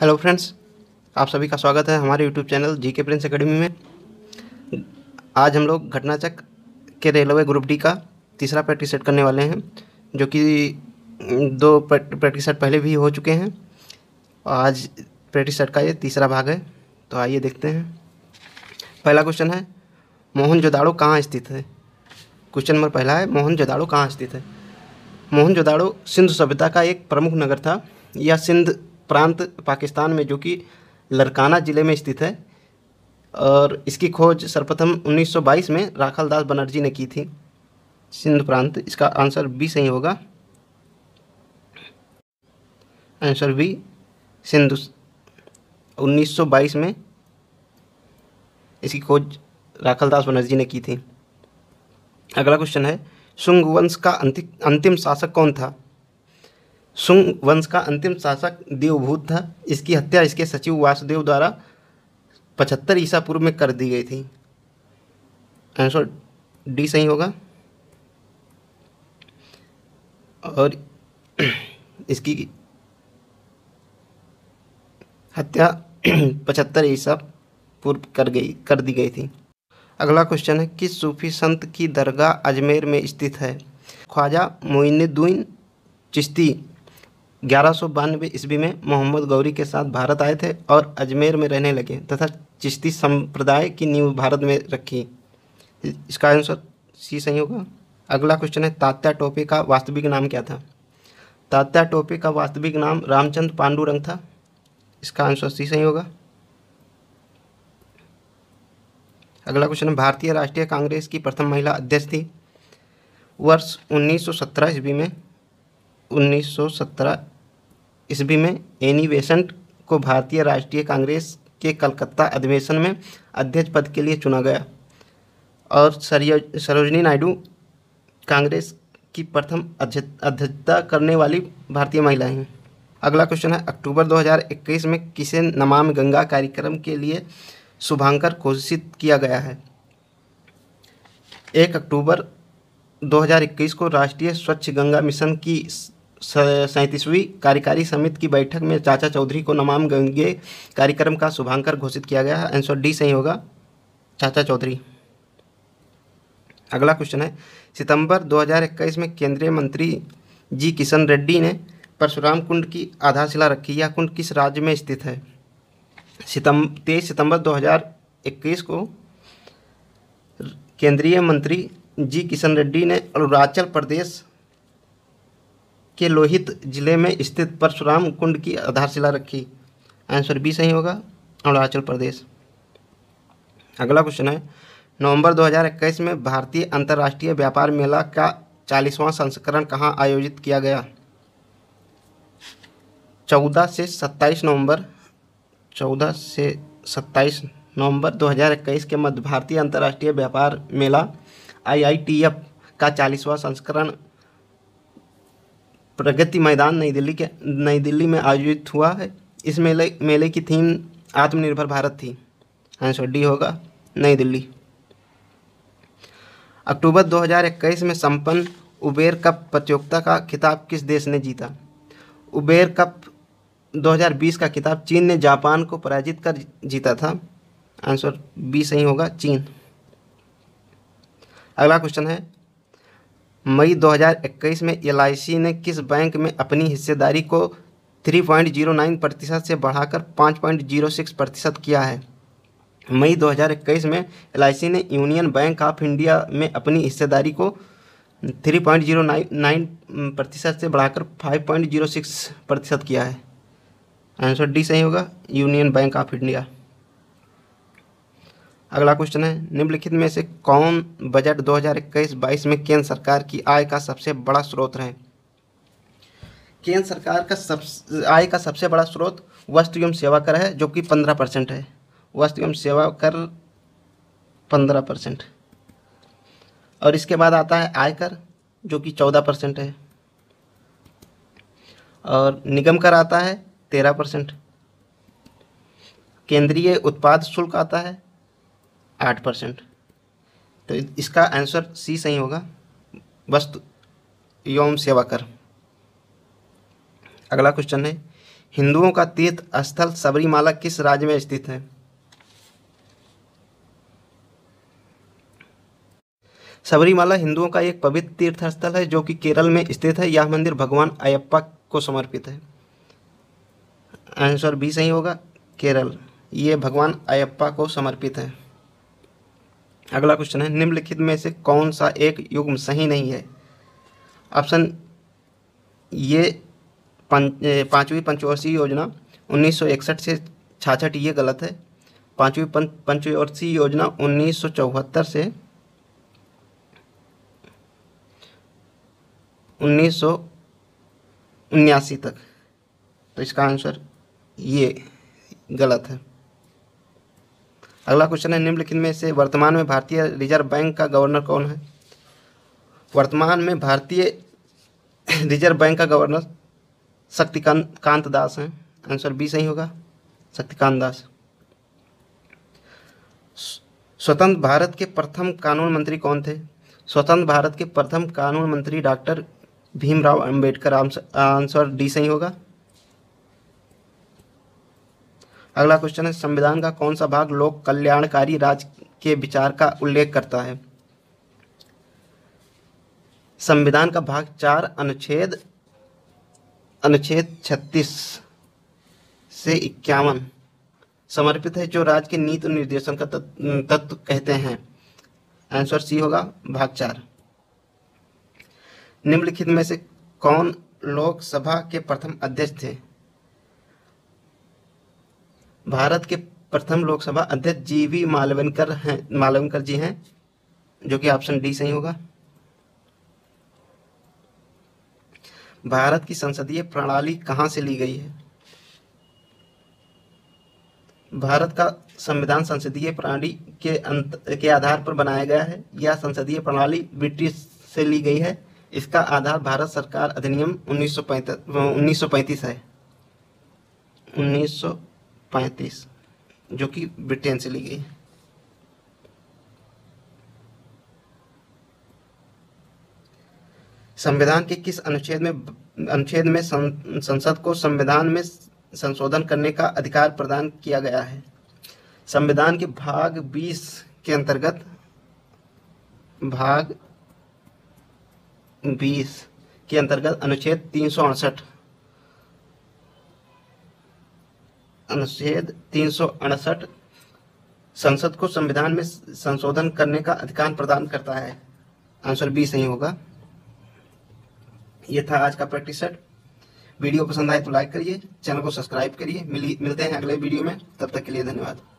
Hello friends, आप सभी का स्वागत है हमारे यूट्यूब चैनल जी के प्रिंस अकेडमी में। आज हम लोग घटनाचक्र के रेलवे ग्रुप डी का तीसरा प्रैक्टिस सेट करने वाले हैं, जो कि दो प्रैक्टिस सेट पहले भी हो चुके हैं। आज प्रैक्टिस सेट का ये तीसरा भाग है, तो आइए देखते हैं। पहला क्वेश्चन है, मोहन जोदाड़ू कहाँ स्थित है। क्वेश्चन नंबर पहला है, मोहन जोदाड़ू कहाँ स्थित है। मोहन जोदाड़ू सिंधु सभ्यता का एक प्रमुख नगर था। यह सिंध प्रांत पाकिस्तान में, जो कि लड़काना ज़िले में स्थित है, और इसकी खोज सर्वप्रथम 1922 में राखलदास बनर्जी ने की थी। सिंध प्रांत, इसका आंसर बी सही होगा। आंसर बी, सिंधु 1922 में इसकी खोज राखलदास बनर्जी ने की थी। अगला क्वेश्चन है, शुंग वंश का अंतिम शासक कौन था। शुंग वंश का अंतिम शासक देवभूत था। इसकी हत्या इसके सचिव वासुदेव द्वारा 75 ईसा पूर्व में कर दी गई थी। आंसर डी सही होगा, और इसकी हत्या 75 ईसा पूर्व कर दी गई थी। अगला क्वेश्चन है, किस सूफी संत की दरगाह अजमेर में स्थित है। ख्वाजा मोइनुद्दीन चिश्ती 1192 ईस्वी में मोहम्मद गौरी के साथ भारत आए थे और अजमेर में रहने लगे तथा चिश्ती संप्रदाय की नींव भारत में रखी। इसका आंसर सी सही होगा। अगला क्वेश्चन है, तात्या टोपे का वास्तविक नाम क्या था। तात्या टोपे का वास्तविक नाम रामचंद्र पांडुरंग था। इसका आंसर सी सही होगा। अगला क्वेश्चन है, भारतीय राष्ट्रीय कांग्रेस की प्रथम महिला अध्यक्ष थी। वर्ष 1917 ईस्वी में 1917 ईस्वी में एनी बेसेंट को भारतीय राष्ट्रीय कांग्रेस के कलकत्ता अधिवेशन में अध्यक्ष पद के लिए चुना गया, और सरोजनी नायडू कांग्रेस की प्रथम अध्यक्षता करने वाली भारतीय महिला हैं। अगला क्वेश्चन है, अक्टूबर 2021 में किसे नमामि गंगा कार्यक्रम के लिए शुभांकर घोषित किया गया है। 1 अक्टूबर 2021 को राष्ट्रीय स्वच्छ गंगा मिशन की 37वीं कार्यकारी समिति की बैठक में चाचा चौधरी को नमामि गंगे कार्यक्रम का शुभांकर घोषित किया गया है। आंसर डी सही होगा, चाचा चौधरी। अगला क्वेश्चन है, सितंबर 2021 में केंद्रीय मंत्री जी किशन रेड्डी ने परशुराम कुंड की आधारशिला रखी। यह कुंड किस राज्य में स्थित है। 23 सितंबर 2021 को केंद्रीय मंत्री जी किशन रेड्डी ने अरुणाचल प्रदेश के लोहित जिले में स्थित परशुराम कुंड की आधारशिला रखी। आंसर बी सही होगा, अरुणाचल प्रदेश। अगला क्वेश्चन है, नवंबर 2021 में भारतीय अंतर्राष्ट्रीय व्यापार मेला का 40वां संस्करण कहाँ आयोजित किया गया। 14 से 27 नवंबर 2021 के मध्य भारतीय अंतर्राष्ट्रीय व्यापार मेला IITF का 40वां संस्करण प्रगति मैदान नई दिल्ली में आयोजित हुआ है। इस मेले की थीम आत्मनिर्भर भारत थी। आंसर डी होगा, नई दिल्ली। अक्टूबर 2021 में संपन्न उबेर कप प्रतियोगिता का खिताब किस देश ने जीता। उबेर कप 2020 का खिताब चीन ने जापान को पराजित कर जीता था। आंसर बी सही होगा, चीन। अगला क्वेश्चन है, मई 2021 में LIC ने किस बैंक में अपनी हिस्सेदारी को 3.09% से बढ़ाकर 5.06% किया है। मई 2021 में LIC ने यूनियन बैंक ऑफ इंडिया में अपनी हिस्सेदारी को 3.09% से बढ़ाकर 5.06% किया है। आंसर डी सही होगा, यूनियन बैंक ऑफ इंडिया। अगला क्वेश्चन है, निम्नलिखित में से कौन बजट 2021-22 में केंद्र सरकार की आय का सबसे बड़ा स्रोत है। केंद्र सरकार का आय का सबसे बड़ा स्रोत वस्तु एवं सेवा कर है, जो कि 15% है। वस्तु एवं सेवा कर 15%, और इसके बाद आता है आयकर, जो कि 14% है, और निगम कर आता है 13%, केंद्रीय उत्पाद शुल्क आता है 8%। तो इसका आंसर सी सही होगा, वस्तु एवं सेवा कर। अगला क्वेश्चन है, हिंदुओं का तीर्थ स्थल सबरीमाला किस राज्य में स्थित है? सबरीमाला हिंदुओं का एक पवित्र तीर्थ स्थल है जो कि केरल में स्थित है। यह मंदिर भगवान अय्यप्पा को समर्पित है। आंसर बी सही होगा, केरल। ये भगवान अय्यप्पा को समर्पित है। अगला क्वेश्चन है, निम्नलिखित में से कौन सा एक युग्म सही नहीं है? ऑप्शन ये पाँचवीं पंचवर्षीय योजना 1961 से 66, ये गलत है। पाँचवीं पंचवर्षीय योजना 1974 से 1979 तक, तो इसका आंसर ये गलत है। अगला क्वेश्चन है, निम्नलिखित में से वर्तमान में भारतीय रिजर्व बैंक का गवर्नर कौन है? वर्तमान में भारतीय रिजर्व बैंक का गवर्नर शक्तिकांत दास हैं। आंसर बी सही होगा, शक्तिकांत दास। स्वतंत्र भारत के प्रथम कानून मंत्री कौन थे? स्वतंत्र भारत के प्रथम कानून मंत्री doctor Bhimrao Ambedkar. Answer D सही होगा। अगला क्वेश्चन है, संविधान का कौन सा भाग लोक कल्याणकारी राज्य के विचार का उल्लेख करता है? संविधान का भाग 4 अनुच्छेद 36 से 51 समर्पित है, जो राज्य के नीति निर्देशन का तत्व कहते हैं। आंसर सी होगा, भाग 4। निम्नलिखित में से कौन लोकसभा के प्रथम अध्यक्ष थे? भारत के प्रथम लोकसभा अध्यक्ष जीवी मावलंकर जी हैं, जो कि ऑप्शन डी सही होगा। भारत की संसदीय प्रणाली कहाँ से ली गई है? भारत का संविधान संसदीय प्रणाली के आधार पर बनाया गया है। यह संसदीय प्रणाली ब्रिटिश से ली गई है। इसका आधार भारत सरकार अधिनियम 1935 है, 1935, जो कि ब्रिटेन से ली गई है। संविधान के किस अनुच्छेद में संसद को संविधान में संशोधन करने का अधिकार प्रदान किया गया है? संविधान के भाग 20 के अंतर्गत, भाग 20 के अंतर्गत अनुच्छेद 368, अनुच्छेद 368 संसद को संविधान में संशोधन करने का अधिकार प्रदान करता है। आंसर बी सही होगा। यह था आज का प्रैक्टिस सेट। वीडियो पसंद आए तो लाइक करिए, चैनल को सब्सक्राइब करिए। मिलते हैं अगले वीडियो में, तब तक के लिए धन्यवाद।